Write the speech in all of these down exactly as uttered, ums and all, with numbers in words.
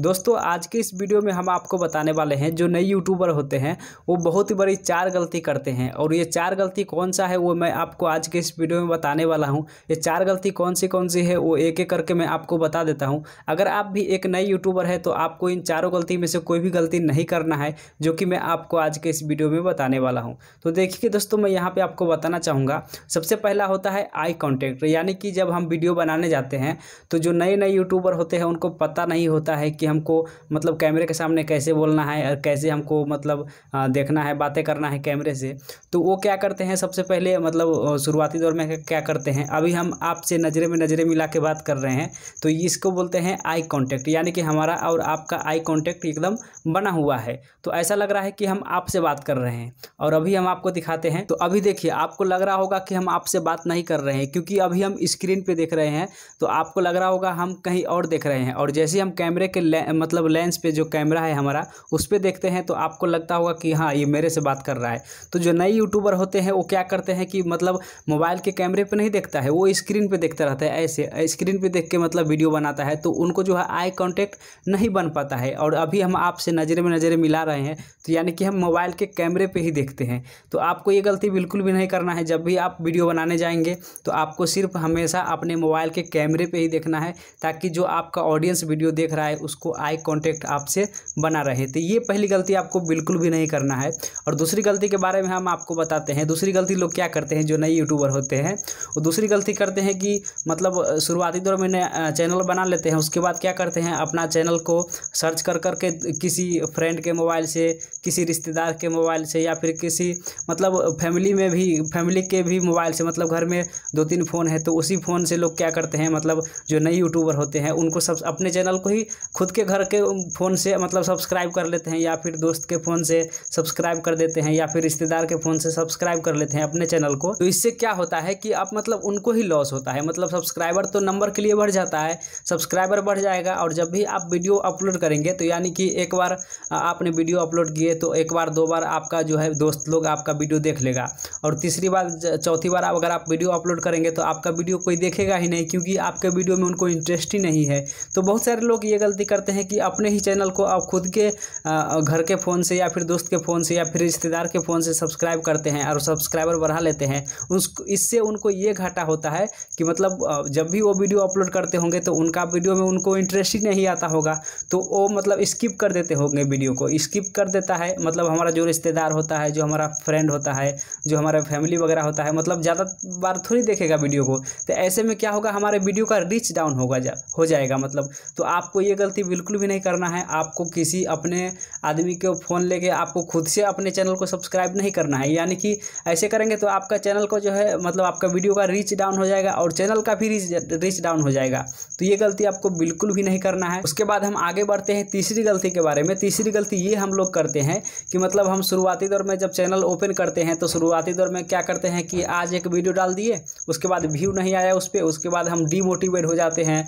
दोस्तों आज के इस वीडियो में हम आपको बताने वाले हैं जो नए यूट्यूबर होते हैं वो बहुत ही बड़ी चार गलती करते हैं और ये चार गलती कौन सा है वो मैं आपको आज के इस वीडियो में बताने वाला हूं। ये चार गलती कौन सी कौन सी है वो एक एक करके मैं आपको बता देता हूं। अगर आप भी एक नए यूट्यूबर है तो आपको इन चारों गलती में से कोई भी गलती नहीं करना है, जो कि मैं आपको आज के इस वीडियो में बताने वाला हूँ। तो देखिए दोस्तों, मैं यहाँ पर आपको बताना चाहूँगा। सबसे पहला होता है आई कॉन्टेक्ट, यानी कि जब हम वीडियो बनाने जाते हैं तो जो नए नए यूट्यूबर होते हैं उनको पता नहीं होता है कि हमको मतलब कैमरे के सामने कैसे बोलना है और कैसे हमको मतलब देखना है, बातें करना है कैमरे से। तो वो क्या करते हैं, सबसे पहले मतलब शुरुआती दौर में क्या करते हैं, अभी हम आपसे नज़रे में नज़रें मिला के बात कर रहे हैं तो इसको बोलते हैं आई कांटेक्ट, यानी कि हमारा और आपका आई कांटेक्ट एकदम बना हुआ है। तो ऐसा लग रहा है कि हम आपसे बात कर रहे हैं और अभी हम आपको दिखाते हैं। तो अभी देखिए आपको लग रहा होगा कि हम आपसे बात नहीं कर रहे हैं क्योंकि अभी हम स्क्रीन पर देख रहे हैं, तो आपको लग रहा होगा हम कहीं और देख रहे हैं। और जैसे हम कैमरे के ले, मतलब लेंस पे जो कैमरा है हमारा उस पे देखते हैं तो आपको लगता होगा कि हाँ ये मेरे से बात कर रहा है। तो जो नए यूट्यूबर होते हैं वो क्या करते हैं कि मतलब मोबाइल के कैमरे पे नहीं देखता है, वो स्क्रीन पे देखता रहता है। ऐसे स्क्रीन पे देख के मतलब वीडियो बनाता है तो उनको जो है आई कॉन्टेक्ट नहीं बन पाता है। और अभी हम आपसे नज़रे में नज़रें मिला रहे हैं तो यानी कि हम मोबाइल के कैमरे पर ही देखते हैं। तो आपको ये गलती बिल्कुल भी नहीं करना है। जब भी आप वीडियो बनाने जाएंगे तो आपको सिर्फ हमेशा अपने मोबाइल के कैमरे पर ही देखना है, ताकि जो आपका ऑडियंस वीडियो देख रहा है उसको आई कांटेक्ट आपसे बना रहे। तो ये पहली गलती आपको बिल्कुल भी नहीं करना है। और दूसरी गलती के बारे में हम आपको बताते हैं। दूसरी गलती लोग क्या करते हैं, जो नए यूट्यूबर होते हैं वो दूसरी गलती करते हैं कि मतलब शुरुआती दौर में चैनल बना लेते हैं, उसके बाद क्या करते हैं अपना चैनल को सर्च कर कर के किसी फ्रेंड के मोबाइल से, किसी रिश्तेदार के मोबाइल से, या फिर किसी मतलब फैमिली में भी फैमिली के भी मोबाइल से, मतलब घर में दो तीन फ़ोन है तो उसी फ़ोन से लोग क्या करते हैं, मतलब जो नए यूट्यूबर होते हैं उनको सब अपने चैनल को ही खुद के घर के फ़ोन से मतलब सब्सक्राइब कर लेते हैं, या फिर दोस्त के फ़ोन से सब्सक्राइब कर देते हैं, या फिर रिश्तेदार के फ़ोन से सब्सक्राइब कर लेते हैं अपने चैनल को। तो इससे क्या होता है कि आप मतलब उनको ही लॉस होता है, मतलब सब्सक्राइबर तो नंबर के लिए बढ़ जाता है, सब्सक्राइबर बढ़ जाएगा। और जब भी आप वीडियो अपलोड करेंगे तो यानी कि एक बार आपने वीडियो अपलोड किए तो एक बार दो बार आपका जो है दोस्त लोग आपका वीडियो देख लेगा, और तीसरी बार चौथी बार अगर आप वीडियो अपलोड करेंगे तो आपका वीडियो कोई देखेगा ही नहीं, क्योंकि आपके वीडियो में उनको इंटरेस्ट ही नहीं है। तो बहुत सारे लोग ये गलती करते हैं कि अपने ही चैनल को आप खुद के घर के फ़ोन से, या फिर दोस्त के फ़ोन से, या फिर रिश्तेदार के फ़ोन से सब्सक्राइब करते हैं और सब्सक्राइबर बढ़ा लेते हैं। उस इससे उनको ये घाटा होता है कि मतलब जब भी वो वीडियो अपलोड करते होंगे तो उनका वीडियो में उनको इंटरेस्ट ही नहीं आता होगा, तो वो मतलब स्किप कर देते होंगे, वीडियो को स्किप कर देता है। मतलब हमारा जो रिश्तेदार होता है, जो हमारा फ्रेंड होता है, जो हमारा फैमिली वगैरह होता है, मतलब ज़्यादा बार थोड़ी देखेगा वीडियो को। तो ऐसे में क्या होगा, हमारे वीडियो का रीच डाउन होगा जा हो जाएगा मतलब। तो आपको ये गलती बिल्कुल भी नहीं करना है। आपको किसी अपने आदमी के फ़ोन लेके आपको खुद से अपने चैनल को सब्सक्राइब नहीं करना है, यानी कि ऐसे करेंगे तो आपका चैनल को जो है मतलब आपका वीडियो का रीच डाउन हो जाएगा और चैनल का भी रीच रीच डाउन हो जाएगा। तो ये गलती आपको बिल्कुल भी नहीं करना है। उसके बाद हम आगे बढ़ते हैं तीसरी गलती के बारे में। तीसरी गलती ये हम लोग करते हैं कि मतलब हम शुरुआती दौर में जब चैनल ओपन करते हैं तो शुरुआती दौर में क्या करते हैं कि आज एक वीडियो डाल दिए, उसके बाद व्यू नहीं आया उस पर, उसके बाद हम डीमोटिवेट हो जाते हैं,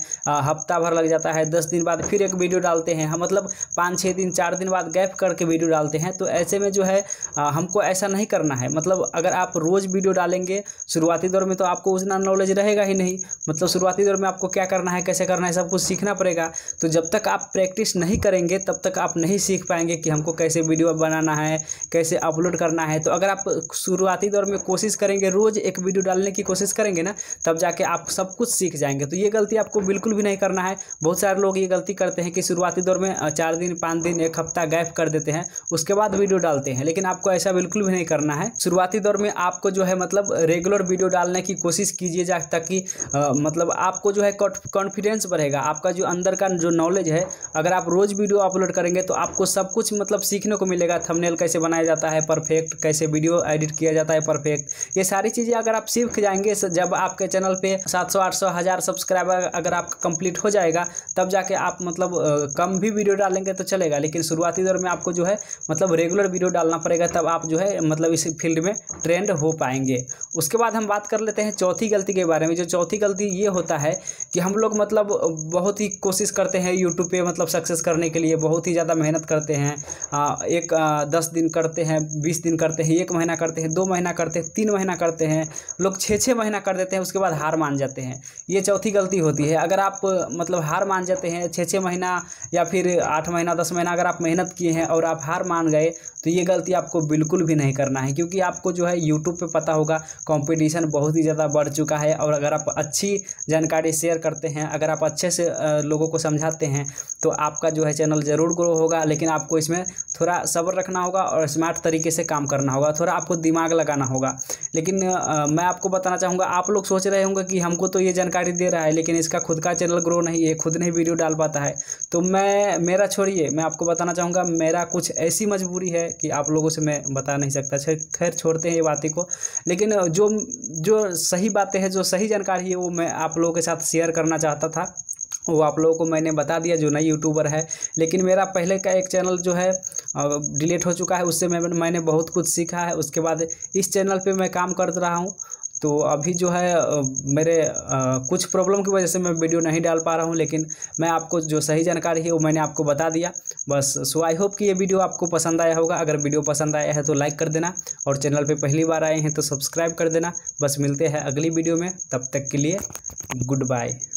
हफ्ता भर लग जाता है, दस दिन बाद फिर एक वीडियो डालते हैं हम, मतलब पाँच छः दिन चार दिन बाद गैप करके वीडियो डालते हैं। तो ऐसे में जो है आ, हमको ऐसा नहीं करना है। मतलब अगर आप रोज़ वीडियो डालेंगे शुरुआती दौर में तो आपको उतना नॉलेज रहेगा ही नहीं, मतलब शुरुआती दौर में आपको क्या करना है, कैसे करना है, सब कुछ सीखना पड़ेगा। तो जब तक आप प्रैक्टिस नहीं करेंगे तब तक आप नहीं सीख पाएंगे कि हमको कैसे वीडियो बनाना है, कैसे अपलोड करना है। तो अगर आप शुरुआती दौर में कोशिश करेंगे, रोज़ एक वीडियो डालने की कोशिश करेंगे ना, तब जाके आप सब कुछ सीख जाएंगे। तो ये गलती आपको बिल्कुल भी नहीं करना है। बहुत सारे लोग ये गलती करते हैं कि शुरुआती दौर में चार दिन पाँच दिन एक हफ्ता गैप कर देते हैं, उसके बाद वीडियो डालते हैं, लेकिन आपको ऐसा बिल्कुल भी नहीं करना है। शुरुआती दौर में आपको जो है मतलब रेगुलर वीडियो डालने की कोशिश कीजिए, जा ताकि मतलब आपको जो है कॉन्फिडेंस बढ़ेगा, आपका जो अंदर का जो नॉलेज है। अगर आप रोज़ वीडियो अपलोड करेंगे तो आपको सब कुछ मतलब सीखने को मिलेगा, थंबनेल कैसे बनाया जाता है परफेक्ट, कैसे वीडियो एडिट किया जाता है परफेक्ट, ये सारी चीज़ें अगर आप सीख जाएंगे, जब आपके चैनल पर सात सौ आठ सौ हज़ार सब्सक्राइबर अगर आपका कंप्लीट हो जाएगा तब जाके आप मतलब कम भी वीडियो डालेंगे तो चलेगा, लेकिन शुरुआती दौर में आपको जो है मतलब रेगुलर वीडियो डालना पड़ेगा, तब आप जो है मतलब इस फील्ड में ट्रेंड हो पाएंगे। उसके बाद हम बात कर लेते हैं चौथी गलती के बारे में। जो चौथी गलती ये होता है कि हम लोग मतलब बहुत ही कोशिश करते हैं यूट्यूब पे मतलब सक्सेस करने के लिए, बहुत ही ज़्यादा मेहनत करते हैं, एक दस दिन करते हैं, बीस दिन करते हैं, एक महीना करते हैं, दो महीना करते हैं, तीन महीना करते हैं, लोग छः छः महीना कर देते हैं, उसके बाद हार मान जाते हैं। ये चौथी गलती होती है। अगर आप मतलब हार मान जाते हैं, छः छः महीने महीना या फिर आठ महीना दस महीना अगर आप मेहनत किए हैं और आप हार मान गए तो ये गलती आपको बिल्कुल भी नहीं करना है, क्योंकि आपको जो है यूट्यूब पे पता होगा कंपटीशन बहुत ही ज़्यादा बढ़ चुका है। और अगर आप अच्छी जानकारी शेयर करते हैं, अगर आप अच्छे से लोगों को समझाते हैं तो आपका जो है चैनल ज़रूर ग्रो होगा, लेकिन आपको इसमें थोड़ा सब्र रखना होगा और स्मार्ट तरीके से काम करना होगा, थोड़ा आपको दिमाग लगाना होगा। लेकिन आ, मैं आपको बताना चाहूँगा, आप लोग सोच रहे होंगे कि हमको तो ये जानकारी दे रहा है लेकिन इसका खुद का चैनल ग्रो नहीं है, खुद नहीं वीडियो डाल पाता है। तो मैं मेरा छोड़िए, मैं आपको बताना चाहूँगा मेरा कुछ ऐसी मजबूरी है कि आप लोगों से मैं बता नहीं सकता। खैर छोड़ते हैं ये बातें को, लेकिन जो जो सही बातें हैं, जो सही जानकारी है वो मैं आप लोगों के साथ शेयर करना चाहता था, वो आप लोगों को मैंने बता दिया जो नए यूट्यूबर है। लेकिन मेरा पहले का एक चैनल जो है डिलीट हो चुका है, उससे मैं मैंने बहुत कुछ सीखा है। उसके बाद इस चैनल पे मैं काम कर रहा हूँ, तो अभी जो है मेरे कुछ प्रॉब्लम की वजह से मैं वीडियो नहीं डाल पा रहा हूँ, लेकिन मैं आपको जो सही जानकारी है वो मैंने आपको बता दिया बस। सो आई होप कि ये वीडियो आपको पसंद आया होगा। अगर वीडियो पसंद आया है तो लाइक कर देना, और चैनल पे पहली बार आए हैं तो सब्सक्राइब कर देना। बस मिलते हैं अगली वीडियो में, तब तक के लिए गुड बाय।